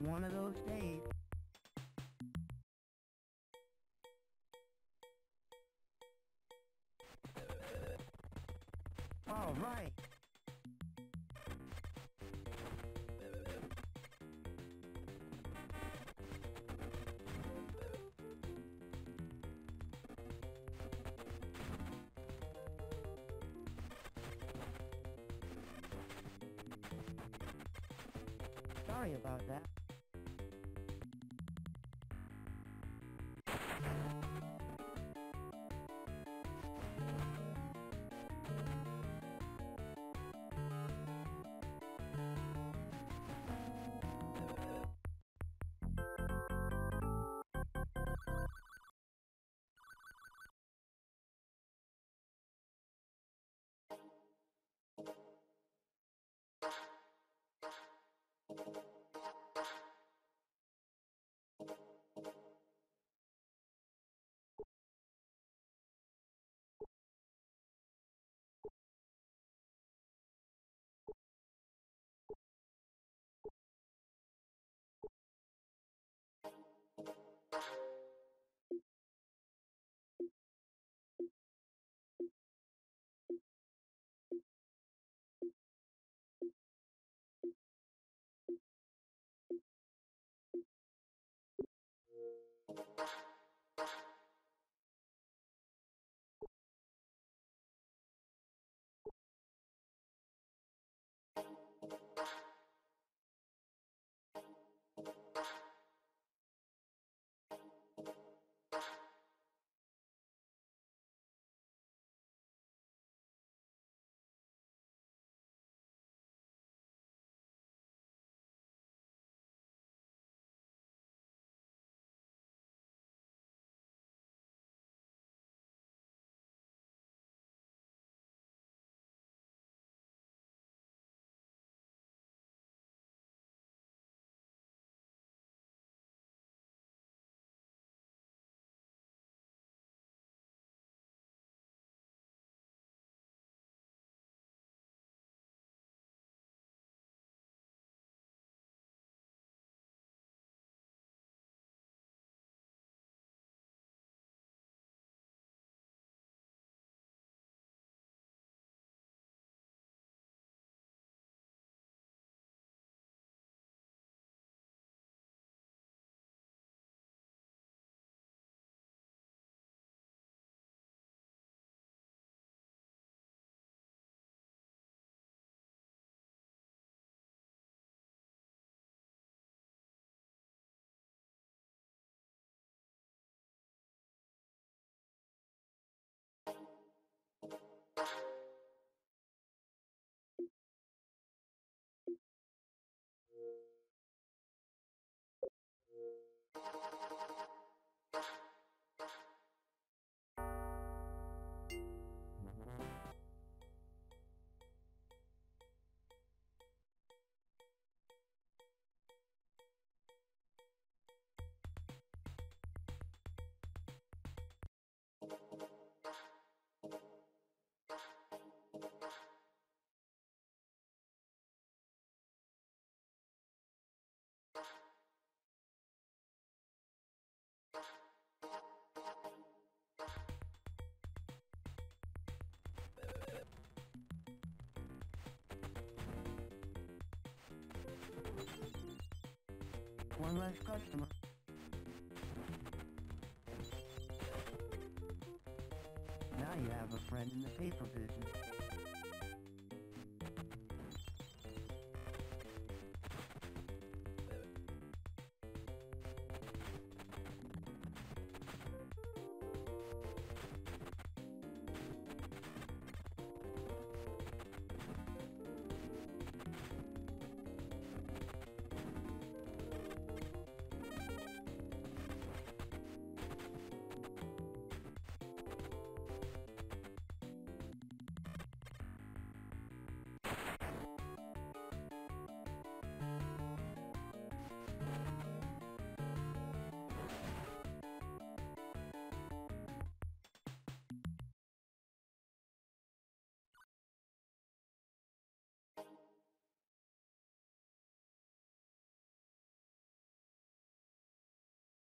One of those days. All right. Sorry about that. One less customer. Now you have a friend in the paper business.